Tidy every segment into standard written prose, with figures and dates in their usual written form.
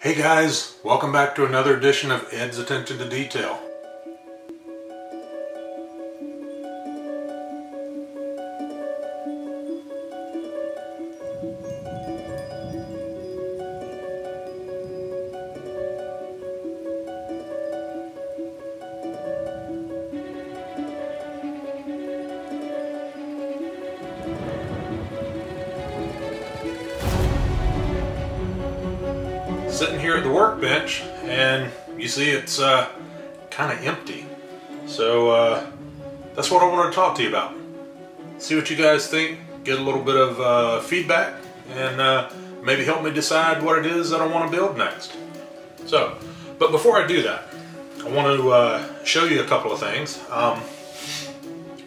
Hey guys, welcome back to another edition of Ed's Attention to Detail. Sitting here at the workbench, and you see it's kind of empty, so that's what I want to talk to you about. See what you guys think, get a little bit of feedback, and maybe help me decide what it is that I want to build next. So, but before I do that, I want to show you a couple of things.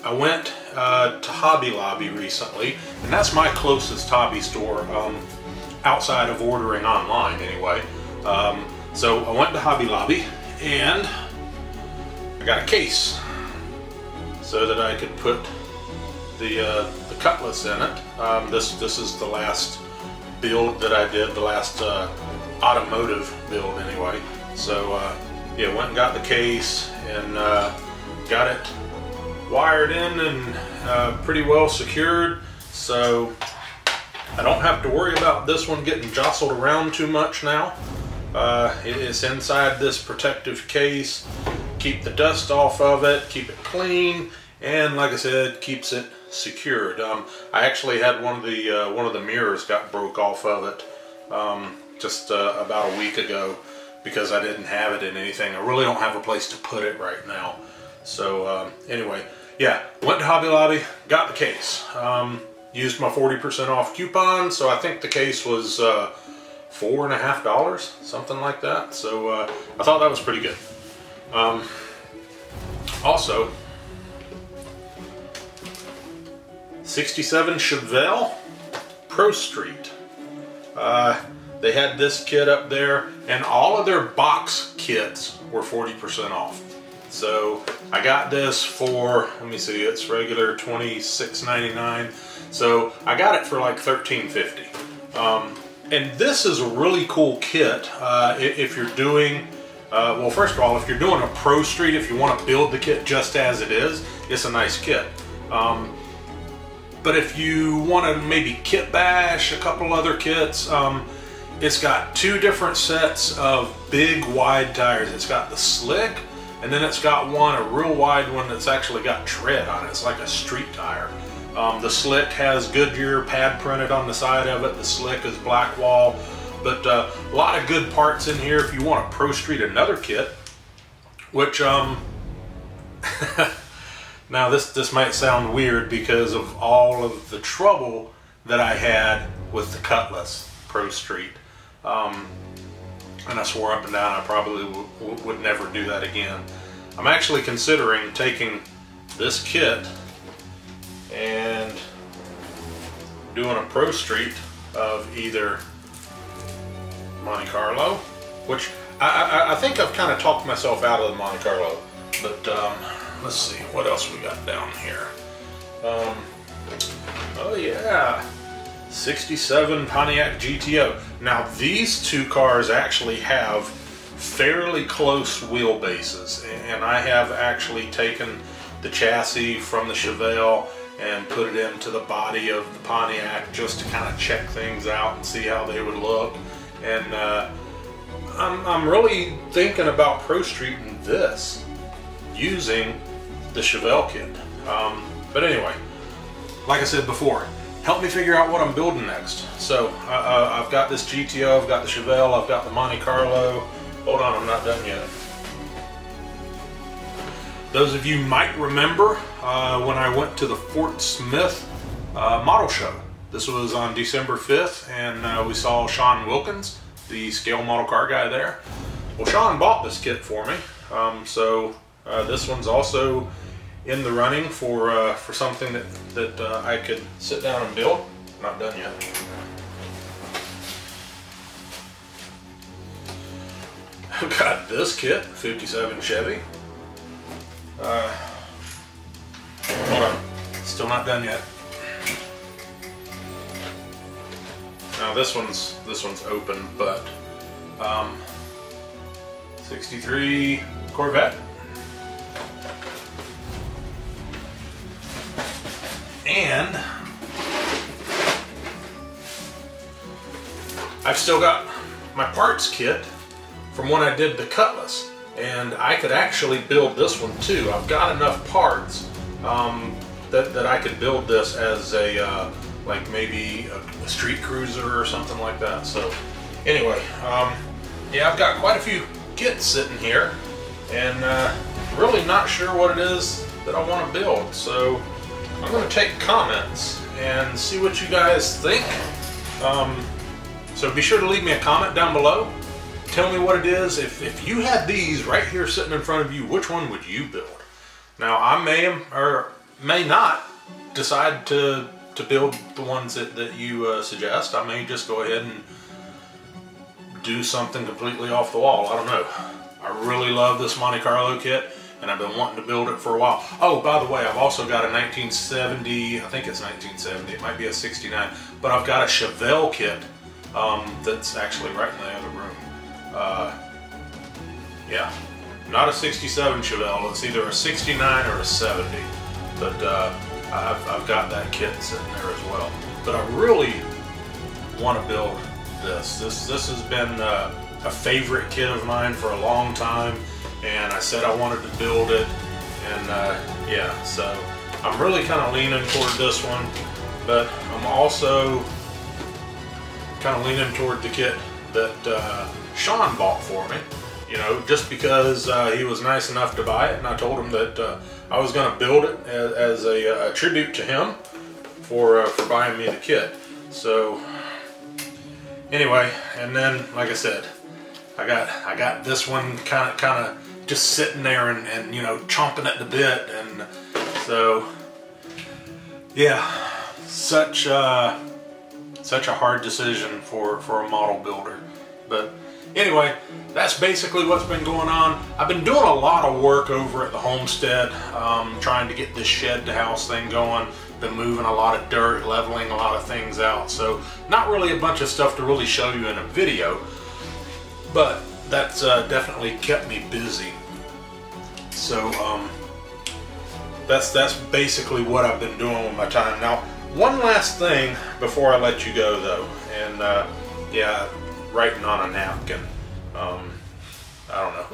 I went to Hobby Lobby recently, and that's my closest hobby store. Outside of ordering online anyway. So I went to Hobby Lobby and I got a case so that I could put the Cutlass in it. This is the last build that I did, the last automotive build anyway. So yeah, went and got the case and got it wired in and pretty well secured. So I don't have to worry about this one getting jostled around too much now. It is inside this protective case. Keep the dust off of it, keep it clean, and like I said, keeps it secured. I actually had one of the mirrors got broke off of it just about a week ago because I didn't have it in anything. I really don't have a place to put it right now. So anyway, yeah, went to Hobby Lobby, got the case. Used my 40% off coupon, so I think the case was $4.50, something like that. So I thought that was pretty good. Also, 67 Chevelle Pro Street. They had this kit up there, and all of their box kits were 40% off. So I got this for, let me see, it's regular $26.99. So I got it for like $13.50. And this is a really cool kit if you're doing, well, first of all, if you're doing a Pro Street, if you want to build the kit just as it is, it's a nice kit. But if you want to maybe kit bash a couple other kits, it's got two different sets of big wide tires. It's got the slick, and then it's got a real wide one that's actually got tread on it. It's like a street tire. The slick has Goodyear pad printed on the side of it. The slick is Blackwall. But a lot of good parts in here if you want to Pro Street another kit, which, now this might sound weird because of all of the trouble that I had with the Cutlass Pro Street. And I swore up and down I probably would never do that again. I'm actually considering taking this kit and doing a Pro Street of either Monte Carlo, which I think I've kind of talked myself out of the Monte Carlo, but let's see what else we got down here. Oh yeah, 67 Pontiac GTO. Now these two cars actually have fairly close wheelbases, and I have actually taken the chassis from the Chevelle and put it into the body of the Pontiac just to kind of check things out and see how they would look. And I'm really thinking about Pro Streeting this using the Chevelle kit. But anyway, like I said before, help me figure out what I'm building next. So I've got this GTO, I've got the Chevelle, I've got the Monte Carlo. Hold on, I'm not done yet. Those of you might remember when I went to the Fort Smith model show. This was on December 5th, and we saw Sean Wilkins, the scale model car guy there. Well, Sean bought this kit for me, so this one's also in the running for something that I could sit down and build. Not done yet. I've got this kit, 57 Chevy. Hold on, still not done yet. Now this one's open, but 63 Corvette. And I've still got my parts kit from when I did the Cutlass, and I could actually build this one too. I've got enough parts that I could build this as a like maybe a street cruiser or something like that. So anyway, yeah, I've got quite a few kits sitting here, and really not sure what it is that I want to build. So I'm going to take comments and see what you guys think. So be sure to leave me a comment down below. Tell me what it is. If you had these right here sitting in front of you, which one would you build? Now, I may or may not decide to build the ones that you suggest. I may just go ahead and do something completely off the wall. I don't know. I really love this Monte Carlo kit, and I've been wanting to build it for a while. Oh, by the way, I've also got a 1970, I think it's 1970, it might be a 69, but I've got a Chevelle kit that's actually right in the other room. Yeah, not a 67 Chevelle, it's either a 69 or a 70, but I've got that kit sitting there as well. But I really want to build this. This has been a favorite kit of mine for a long time. And I said I wanted to build it, and yeah, so I'm really kind of leaning toward this one, but I'm also kind of leaning toward the kit that Sean bought for me, you know, just because he was nice enough to buy it, and I told him that I was going to build it as a tribute to him for buying me the kit. So anyway, and then like I said, I got this one kind of just sitting there and you know, chomping at the bit, and so yeah, such a hard decision for a model builder. But anyway, that's basically what's been going on. I've been doing a lot of work over at the homestead, trying to get this shed to house thing going. Been moving a lot of dirt, leveling a lot of things out, so not really a bunch of stuff to really show you in a video, but that's definitely kept me busy. So that's basically what I've been doing with my time. Now, one last thing before I let you go though, and yeah, writing on a napkin. I don't know,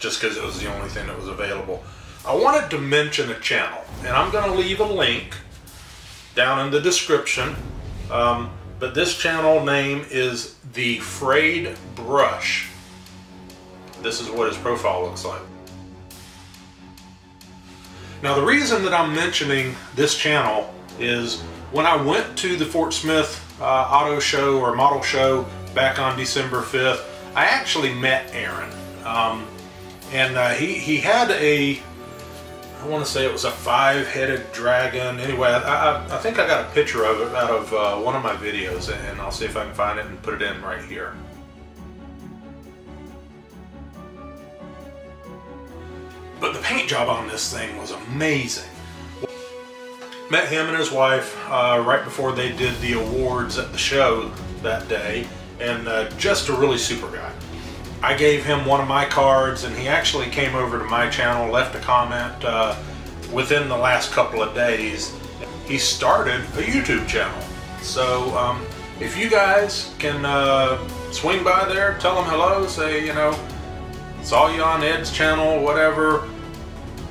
just because it was the only thing that was available. I wanted to mention a channel, and I'm going to leave a link down in the description. But this channel name is The Frayed Brush. This is what his profile looks like. Now, the reason that I'm mentioning this channel is when I went to the Fort Smith auto show or model show back on December 5th, I actually met Aaron. And he had a, I want to say it was a five-headed dragon. Anyway, I think I got a picture of it out of one of my videos, and I'll see if I can find it and put it in right here. But the paint job on this thing was amazing. Met him and his wife right before they did the awards at the show that day, and just a really super guy. I gave him one of my cards, and he actually came over to my channel, left a comment within the last couple of days. He started a YouTube channel. So if you guys can swing by there, tell him hello, say, you know, saw you on Ed's channel, whatever.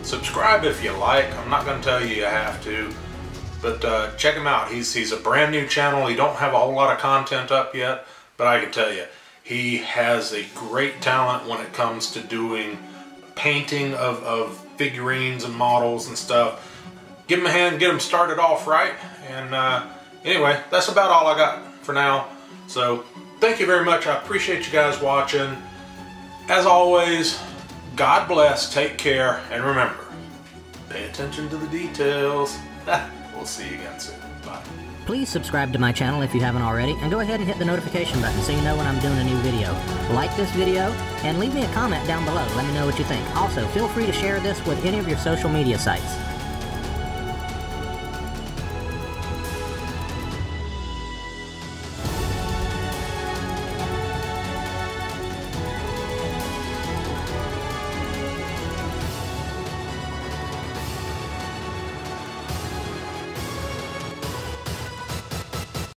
Subscribe if you like. I'm not going to tell you you have to, but check him out. He's a brand new channel. He don't have a whole lot of content up yet, but I can tell you, he has a great talent when it comes to doing painting of figurines and models and stuff. Give him a hand, get him started off right. And anyway, that's about all I got for now. So thank you very much. I appreciate you guys watching. As always, God bless, take care, and remember, pay attention to the details. We'll see you again soon. Bye. Please subscribe to my channel if you haven't already, and go ahead and hit the notification button so you know when I'm doing a new video. Like this video, and leave me a comment down below. Let me know what you think. Also, feel free to share this with any of your social media sites.